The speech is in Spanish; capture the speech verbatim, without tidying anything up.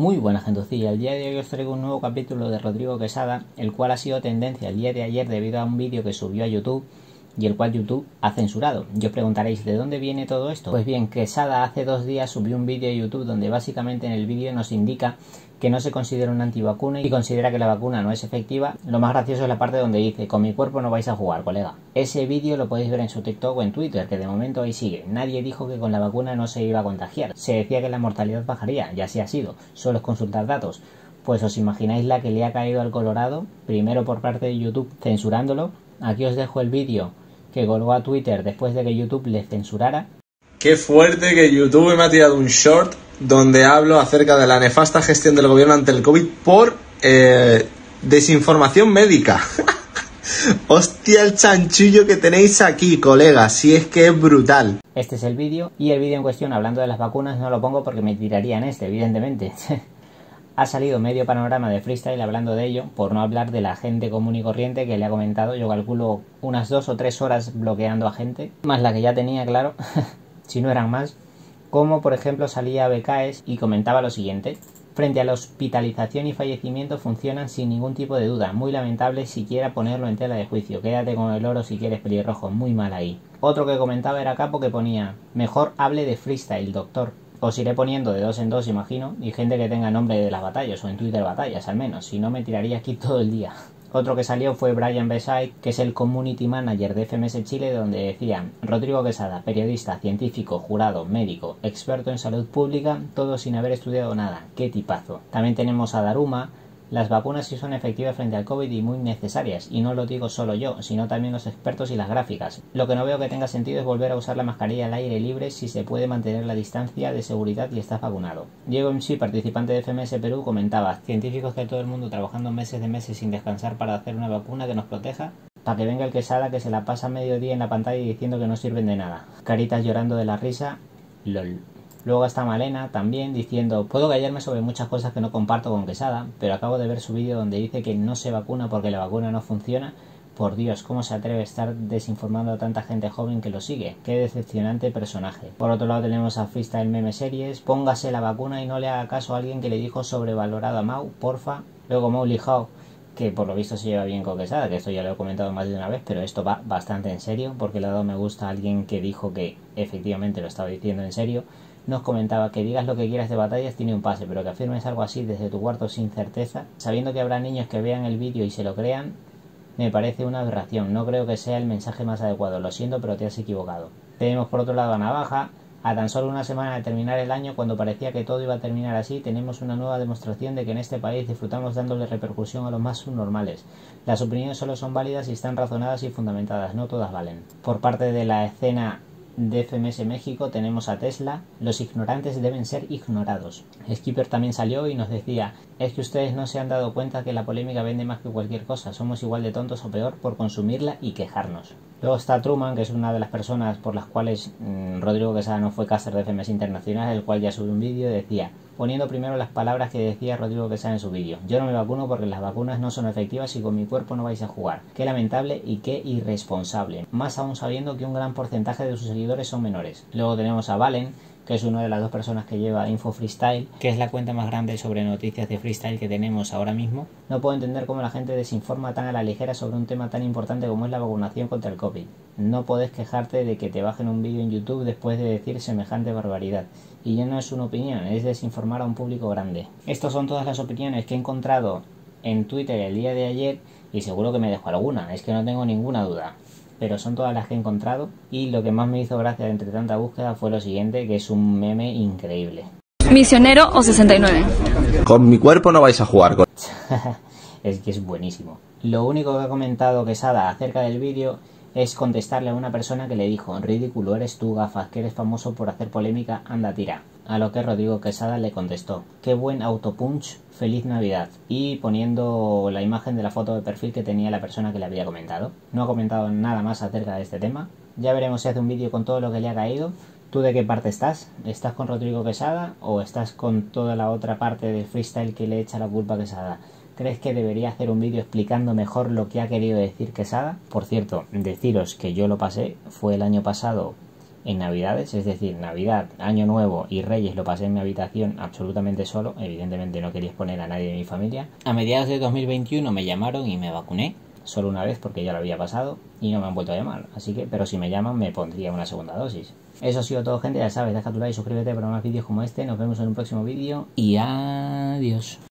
Muy buenas, gentocilla, el día de hoy os traigo un nuevo capítulo de Rodrigo Quesada, el cual ha sido tendencia el día de ayer debido a un vídeo que subió a YouTube y el cual YouTube ha censurado. Y os preguntaréis, ¿de dónde viene todo esto? Pues bien, Quesada hace dos días subió un vídeo a YouTube donde básicamente en el vídeo nos indica que no se considera un antivacuna y considera que la vacuna no es efectiva. Lo más gracioso es la parte donde dice, con mi cuerpo no vais a jugar, colega. Ese vídeo lo podéis ver en su TikTok o en Twitter, que de momento ahí sigue. Nadie dijo que con la vacuna no se iba a contagiar. Se decía que la mortalidad bajaría, y así ha sido. Solo es consultar datos. Pues os imagináis la que le ha caído al Colorado, primero por parte de YouTube censurándolo. Aquí os dejo el vídeo que colgó a Twitter después de que YouTube le censurara. Qué fuerte que YouTube me ha tirado un short donde hablo acerca de la nefasta gestión del gobierno ante el COVID por eh, desinformación médica. Hostia el chanchullo que tenéis aquí, colega, si es que es brutal. Este es el vídeo, y el vídeo en cuestión hablando de las vacunas no lo pongo porque me tirarían este, evidentemente. Ha salido medio panorama de freestyle hablando de ello, por no hablar de la gente común y corriente que le ha comentado, yo calculo unas dos o tres horas bloqueando a gente, más la que ya tenía, claro, si no eran más. Como por ejemplo salía Becaes y comentaba lo siguiente: frente a la hospitalización y fallecimiento funcionan sin ningún tipo de duda, muy lamentable siquiera ponerlo en tela de juicio, quédate con el oro si quieres pelirrojo, muy mal ahí. Otro que comentaba era Capo, que ponía: mejor hable de freestyle, doctor. Os iré poniendo de dos en dos, imagino, y gente que tenga nombre de las batallas, o en Twitter batallas al menos, si no me tiraría aquí todo el día. Otro que salió fue Brian Besaide, que es el community manager de F M S Chile, donde decían: Rodrigo Quesada, periodista, científico, jurado, médico, experto en salud pública, todo sin haber estudiado nada, qué tipazo. También tenemos a Daruma: las vacunas sí son efectivas frente al COVID y muy necesarias, y no lo digo solo yo, sino también los expertos y las gráficas. Lo que no veo que tenga sentido es volver a usar la mascarilla al aire libre si se puede mantener la distancia de seguridad y estás vacunado. Diego M C, participante de F M S Perú, comentaba: científicos de todo el mundo trabajando meses de meses sin descansar para hacer una vacuna que nos proteja, para que venga el Quesada que se la pasa mediodía en la pantalla diciendo que no sirven de nada. Caritas llorando de la risa, lol. Luego está Malena también diciendo: puedo callarme sobre muchas cosas que no comparto con Quesada, pero acabo de ver su vídeo donde dice que no se vacuna porque la vacuna no funciona. Por Dios, ¿cómo se atreve a estar desinformando a tanta gente joven que lo sigue? Qué decepcionante personaje. Por otro lado tenemos a Freestyle Meme Series: póngase la vacuna y no le haga caso a alguien que le dijo sobrevalorado a Mau, porfa. Luego Mau Lijao, que por lo visto se lleva bien con Quesada, que esto ya lo he comentado más de una vez, pero esto va bastante en serio, porque le ha dado me gusta a alguien que dijo que efectivamente lo estaba diciendo en serio. Nos comentaba que digas lo que quieras de batallas tiene un pase, pero que afirmes algo así desde tu cuarto sin certeza, sabiendo que habrá niños que vean el vídeo y se lo crean, me parece una aberración, no creo que sea el mensaje más adecuado, lo siento pero te has equivocado. Tenemos por otro lado a Navaja: a tan solo una semana de terminar el año, cuando parecía que todo iba a terminar así, tenemos una nueva demostración de que en este país disfrutamos dándole repercusión a los más subnormales. Las opiniones solo son válidas si están razonadas y fundamentadas, no todas valen. Por parte de la escena de F M S México tenemos a Tesla: los ignorantes deben ser ignorados. Skipper también salió y nos decía: es que ustedes no se han dado cuenta que la polémica vende más que cualquier cosa, somos igual de tontos o peor por consumirla y quejarnos. Luego está Truman, que es una de las personas por las cuales mmm, Rodrigo Quesada no fue caster de F M S Internacional, el cual ya subió un vídeo y decía, poniendo primero las palabras que decía Rodrigo Quesada en su vídeo: yo no me vacuno porque las vacunas no son efectivas y con mi cuerpo no vais a jugar. Qué lamentable y qué irresponsable, más aún sabiendo que un gran porcentaje de sus seguidores son menores. Luego tenemos a Valen, que es una de las dos personas que lleva Info Freestyle, que es la cuenta más grande sobre noticias de freestyle que tenemos ahora mismo. No puedo entender cómo la gente desinforma tan a la ligera sobre un tema tan importante como es la vacunación contra el COVID. No podés quejarte de que te bajen un vídeo en YouTube después de decir semejante barbaridad. Y ya no es una opinión, es desinformar a un público grande. Estas son todas las opiniones que he encontrado en Twitter el día de ayer, y seguro que me dejo alguna, es que no tengo ninguna duda. Pero son todas las que he encontrado, y lo que más me hizo gracia entre tanta búsqueda fue lo siguiente, que es un meme increíble. ¿Misionero o sesenta y nueve? Con mi cuerpo no vais a jugar. Con... es que es buenísimo. Lo único que ha comentado Quesada acerca del vídeo es contestarle a una persona que le dijo: ridículo eres tú, gafas, que eres famoso por hacer polémica, anda tira. A lo que Rodrigo Quesada le contestó: qué buen autopunch, feliz Navidad, y poniendo la imagen de la foto de perfil que tenía la persona que le había comentado. No ha comentado nada más acerca de este tema. Ya veremos si hace un vídeo con todo lo que le ha caído. ¿Tú de qué parte estás? ¿Estás con Rodrigo Quesada o estás con toda la otra parte del freestyle que le echa la culpa a Quesada? ¿Crees que debería hacer un vídeo explicando mejor lo que ha querido decir Quesada? Por cierto, deciros que yo lo pasé, fue el año pasado en Navidades, es decir, Navidad, Año Nuevo y Reyes lo pasé en mi habitación absolutamente solo, evidentemente no quería exponer a nadie de mi familia. A mediados de dos mil veintiuno me llamaron y me vacuné, solo una vez porque ya lo había pasado y no me han vuelto a llamar, así que, pero si me llaman me pondría una segunda dosis. Eso ha sido todo, gente, ya sabes, deja tu like, suscríbete para más vídeos como este, nos vemos en un próximo vídeo y adiós.